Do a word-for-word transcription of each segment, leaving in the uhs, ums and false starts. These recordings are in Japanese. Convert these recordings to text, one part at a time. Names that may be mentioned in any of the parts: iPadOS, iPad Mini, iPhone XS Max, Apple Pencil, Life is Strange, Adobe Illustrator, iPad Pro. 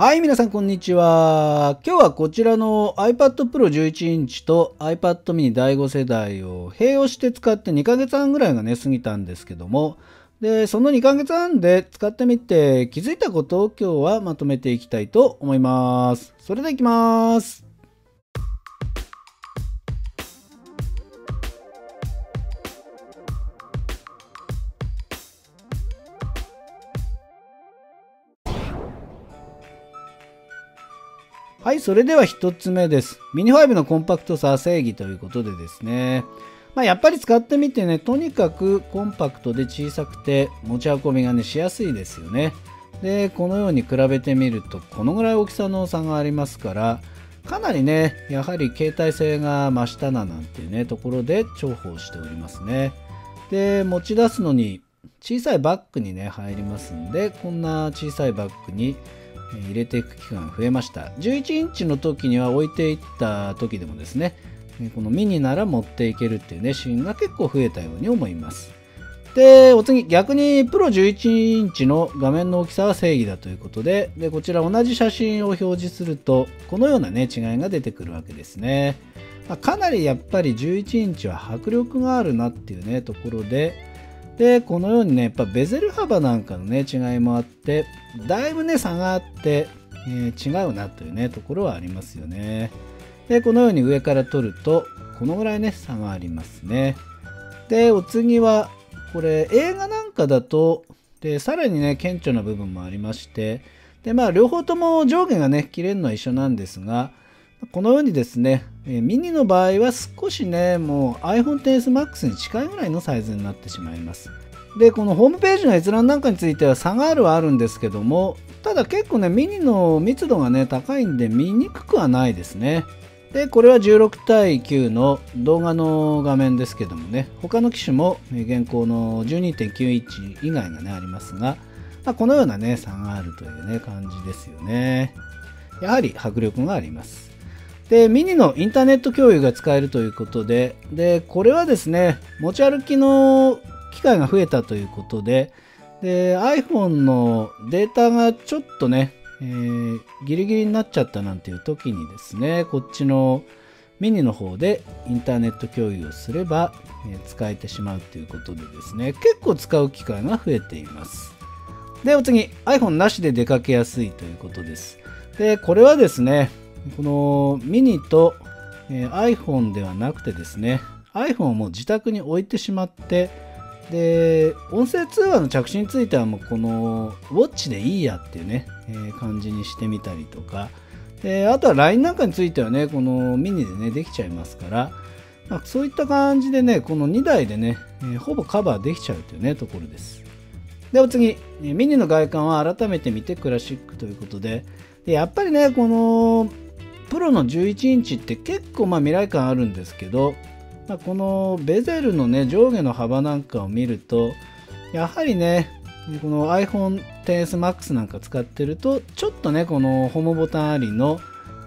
はい、皆さんこんにちは。今日はこちらの iPad Pro じゅういちインチと iPad Mini だいご世代を併用して使ってにかげつはんぐらいがね、過ぎたんですけども、で、そのにかげつはんで使ってみて気づいたことを今日はまとめていきたいと思います。それではいきます。はい、それではひとつめです。ミニファイブのコンパクトさ正義ということでですね。まあ、やっぱり使ってみてね、とにかくコンパクトで小さくて持ち運びがね、しやすいですよね。で、このように比べてみると、このぐらい大きさの差がありますから、かなりね、やはり携帯性が増したななんていうね、ところで重宝しておりますね。で、持ち出すのに小さいバッグにね、入りますんで、こんな小さいバッグに入れていく期間が増えました。じゅういちインチの時には置いていった時でもですね、このミニなら持っていけるっていうね、シーンが結構増えたように思います。で、お次、逆にプロじゅういちインチの画面の大きさは正義だということで、で、こちら同じ写真を表示すると、このようなね、違いが出てくるわけですね。まあ、かなりやっぱりじゅういちインチは迫力があるなっていうね、ところで、で、このようにね、やっぱベゼル幅なんかのね、違いもあって、だいぶね、差があって、えー、違うなというね、ところはありますよね。で、このように上から撮ると、このぐらいね、差がありますね。で、お次は、これ、映画なんかだと、で、さらにね、顕著な部分もありまして、で、まあ、両方とも上下がね、切れるのは一緒なんですが、このようにですね、えー、ミニの場合は少しね、もう iPhone エックスエス Max に近いぐらいのサイズになってしまいます。で、このホームページの閲覧なんかについては差があるはあるんですけども、ただ結構ね、ミニの密度がね、高いんで見にくくはないですね。で、これはじゅうろくたいきゅうの動画の画面ですけどもね、他の機種も現行の じゅうにてんきゅういち 以外がね、ありますが、まあ、このようなね、差があるというね、感じですよね。やはり迫力があります。で、ミニのインターネット共有が使えるということで、で、これはですね、持ち歩きの機会が増えたということで、で、iPhone のデータがちょっとね、えー、ギリギリになっちゃったなんていう時にですね、こっちのミニの方でインターネット共有をすれば、えー、使えてしまうということでですね、結構使う機会が増えています。で、お次、iPhone なしで出かけやすいということです。で、これはですね、このミニと、えー、iPhone ではなくてですね、iPhone をもう自宅に置いてしまって、で、音声通話の着信についてはもうこのウォッチでいいやっていうね、えー、感じにしてみたりとか、で、あとは ライン なんかについてはね、このミニでね、できちゃいますから、まあ、そういった感じでね、このにだいでね、えー、ほぼカバーできちゃうというね、ところです。で、お次、ミニの外観は改めて見てクラシックということで、で、やっぱりね、このプロのじゅういちインチって結構まあ未来感あるんですけど、まあ、このベゼルのね上下の幅なんかを見るとやはりねこの iPhone エックスエス Max なんか使ってるとちょっとねこのホームボタンありの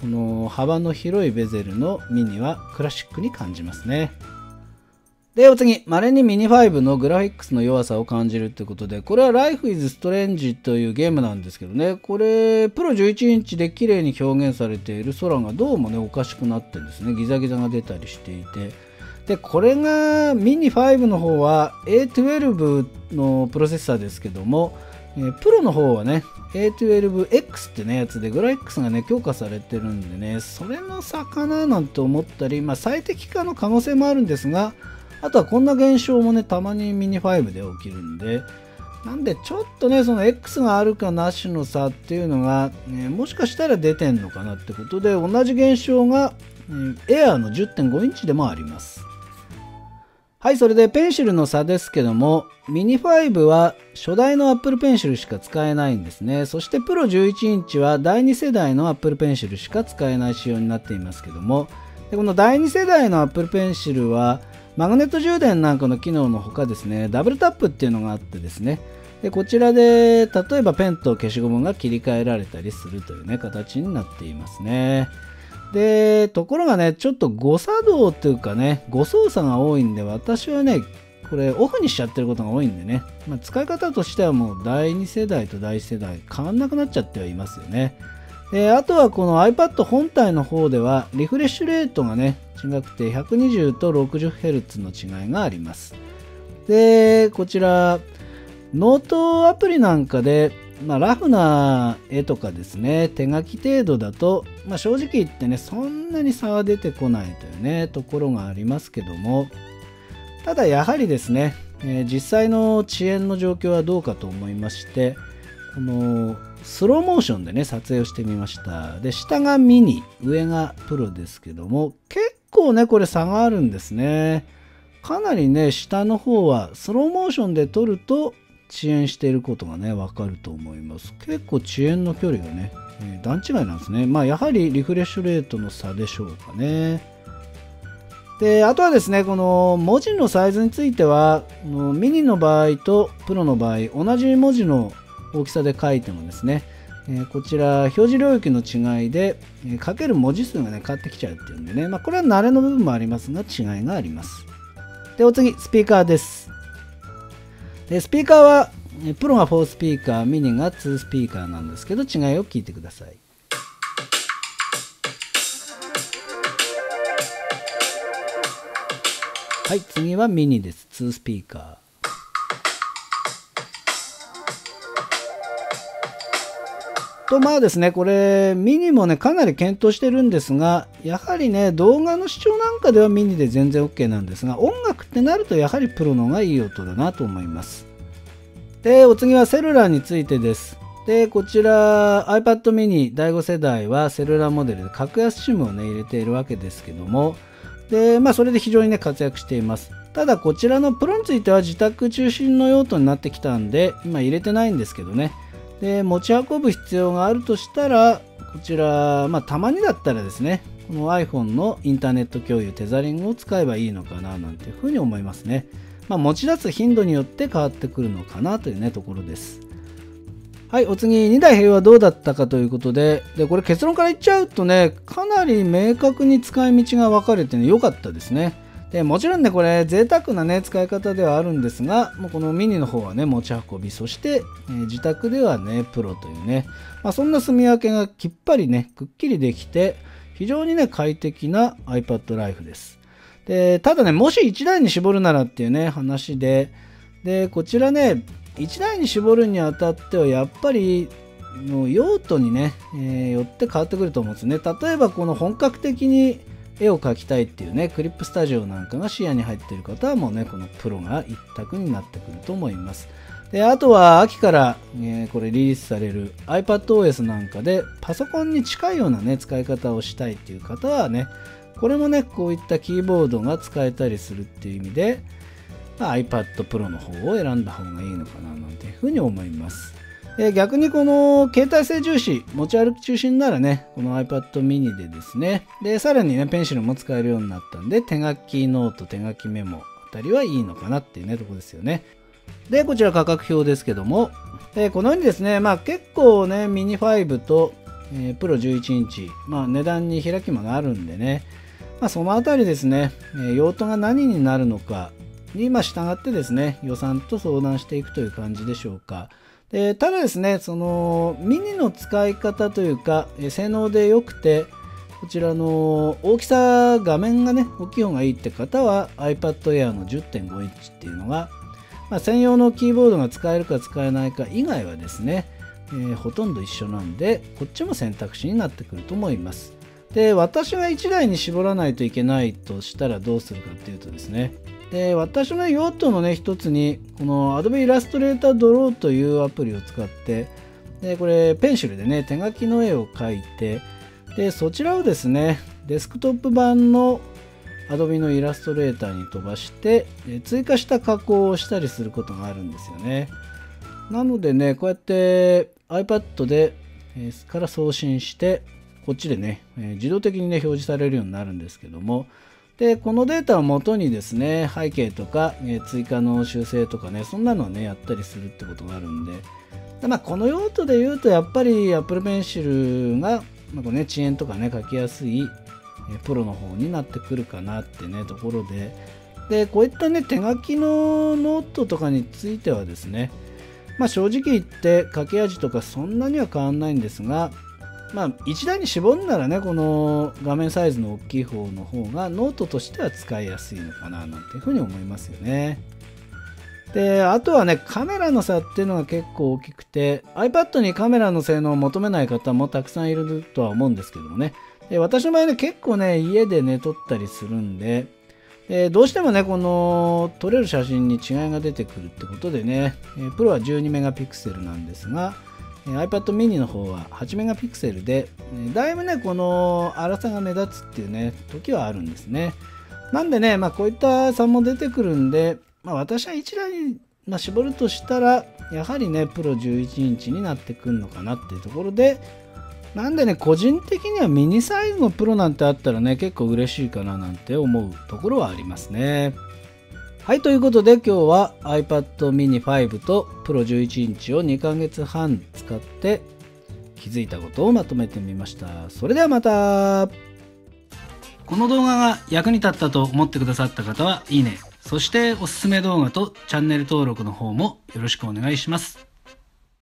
この幅の広いベゼルのミニはクラシックに感じますね。で、お次、稀にミニファイブのグラフィックスの弱さを感じるということで、これは Life is Strange というゲームなんですけどね、これプロじゅういちインチで綺麗に表現されている空がどうもねおかしくなってるんですね。ギザギザが出たりしていて、で、これがミニファイブの方は エーじゅうに のプロセッサーですけども、えー、プロの方はね エーじゅうにエックス ってねやつでグラフィックスがね強化されてるんでね、それの差かななんて思ったり、まあ、最適化の可能性もあるんですが、あとはこんな現象もねたまにミニファイブで起きるんで、なんでちょっとねその X があるかなしの差っていうのが、ね、もしかしたら出てんのかなってことで、同じ現象が Air の じゅってんごインチでもあります。はい、それでペンシルの差ですけども、ミニファイブは初代の Apple Pencil しか使えないんですね。そしてプロじゅういちインチはだいに世代の Apple Pencil しか使えない仕様になっていますけども、でこのだいに世代の Apple Pencil はマグネット充電なんかの機能のほかですね、ダブルタップっていうのがあってですね、でこちらで例えばペンと消しゴムが切り替えられたりするというね形になっていますね。で、ところがね、ちょっと誤作動というかね、誤操作が多いんで、私はね、これオフにしちゃってることが多いんでね、まあ、使い方としてはもうだいに世代とだいいち世代変わんなくなっちゃってはいますよね。えー、あとはこの iPad 本体の方ではリフレッシュレートがね違くてひゃくにじゅうと ろくじゅうヘルツ の違いがあります。でこちらノートアプリなんかで、まあ、ラフな絵とかですね手書き程度だと、まあ、正直言ってねそんなに差は出てこないというねところがありますけども、ただやはりですね、えー、実際の遅延の状況はどうかと思いまして、このスローモーションでね撮影をしてみました。で下がミニ上がプロですけども、結構ねこれ差があるんですね。かなりね下の方はスローモーションで撮ると遅延していることがね分かると思います。結構遅延の距離がね、えー、段違いなんですね。まあやはりリフレッシュレートの差でしょうかね。であとはですねこの文字のサイズについてはミニの場合とプロの場合同じ文字の大きさで書いてもですね、えー、こちら表示領域の違いで、えー、書ける文字数がね変わってきちゃうっていうんでね、まあ、これは慣れの部分もありますが違いがあります。でお次スピーカーです。でスピーカーはプロがよんスピーカーミニがにスピーカーなんですけど、違いを聞いてください。はい次はミニです。にスピーカー。とまあですねこれミニもねかなり検討してるんですが、やはりね動画の視聴なんかではミニで全然 OK なんですが、音楽ってなるとやはりプロの方がいい音だなと思います。でお次はセルラーについてです。でこちら iPad mini だいご世代はセルラーモデルで格安 SIM をね入れているわけですけども、でまあそれで非常にね活躍しています。ただこちらのプロについては自宅中心の用途になってきたんで今入れてないんですけどね。で持ち運ぶ必要があるとしたらこちら、まあ、たまにだったらですねこの iPhone のインターネット共有テザリングを使えばいいのかななんていうふうに思いますね。まあ、持ち出す頻度によって変わってくるのかなというねところです。はいお次にだい併はどうだったかということで、でこれ結論から言っちゃうとねかなり明確に使い道が分かれてね良かったですね。でもちろんねこれ贅沢なね使い方ではあるんですが、もうこのミニの方はね持ち運び、そして、えー、自宅ではねプロというね、まあ、そんな住み分けがきっぱりねくっきりできて非常にね快適な iPad ライフです。でただねもしいちだいに絞るならっていうね話で、でこちらねいちだいに絞るにあたってはやっぱりの用途にね、えー、よって変わってくると思うんですね。例えばこの本格的に絵を描きたいっていうねクリップスタジオなんかが視野に入っている方はもうねこのプロが一択になってくると思います。であとは秋から、えー、これリリースされる iPadOS なんかでパソコンに近いようなね使い方をしたいっていう方はねこれもねこういったキーボードが使えたりするっていう意味で、まあ、iPad Pro の方を選んだ方がいいのかななんていうふうに思います。で逆にこの携帯性重視持ち歩き中心ならねこの iPad mini でですね、でさらにねペンシルも使えるようになったんで手書きノート手書きメモあたりはいいのかなっていうねとこですよね。でこちら価格表ですけども、でこのようにですねまあ結構ねミニファイブと、えー、プロじゅういちインチ、まあ、値段に開き間があるんでね、まあ、そのあたりですね用途が何になるのかにまあ従ってですね予算と相談していくという感じでしょうか。でただですねそのミニの使い方というか性能で良くてこちらの大きさ画面がね大きい方がいいって方は iPad Air の じゅってんご インチっていうのが、まあ、専用のキーボードが使えるか使えないか以外はですね、えー、ほとんど一緒なんでこっちも選択肢になってくると思います。で私がいちだいに絞らないといけないとしたらどうするかっていうとですね、で私の用途のね一つにこの Adobe Illustrator Draw というアプリを使ってでこれペンシルでね手書きの絵を描いてでそちらをですねデスクトップ版の Adobe の Illustrator に飛ばして追加した加工をしたりすることがあるんですよね。なのでねこうやって iPad で、えー、から送信してこっちでね、えー、自動的にね表示されるようになるんですけども、でこのデータを元にですね背景とか、えー、追加の修正とかねそんなのをねやったりするってことがあるんで、で、まあ、この用途で言うとやっぱり Apple Pencil が、まあこうね、遅延とかね書きやすい、えー、プロの方になってくるかなってねところで、でこういったね手書きのノートとかについてはですね、まあ、正直言って書き味とかそんなには変わんないんですがまあ一台に絞るならね、この画面サイズの大きい方の方がノートとしては使いやすいのかななんていうふうに思いますよね。で、あとはね、カメラの差っていうのが結構大きくて、 iPad にカメラの性能を求めない方もたくさんいるとは思うんですけどもね、で私の場合ね、結構ね家でね撮ったりするんで、えー、どうしてもね、この撮れる写真に違いが出てくるってことでね、えー、プロはじゅうにメガピクセルなんですが、えー、iPad mini の方ははちメガピクセルで、えー、だいぶね、この粗さが目立つっていうね、時はあるんですね。なんでね、まあこういった差も出てくるんで、まあ私は一台に、まあ、絞るとしたら、やはりね、プロじゅういちインチになってくるのかなっていうところで、なんでね、個人的にはミニサイズのプロなんてあったらね、結構嬉しいかななんて思うところはありますね。はい、ということで今日は iPad mini ファイブと Pro じゅういちインチをにかげつはん使って気づいたことをまとめてみました。それではまた。この動画が役に立ったと思ってくださった方は、いいね。そしておすすめ動画とチャンネル登録の方もよろしくお願いします。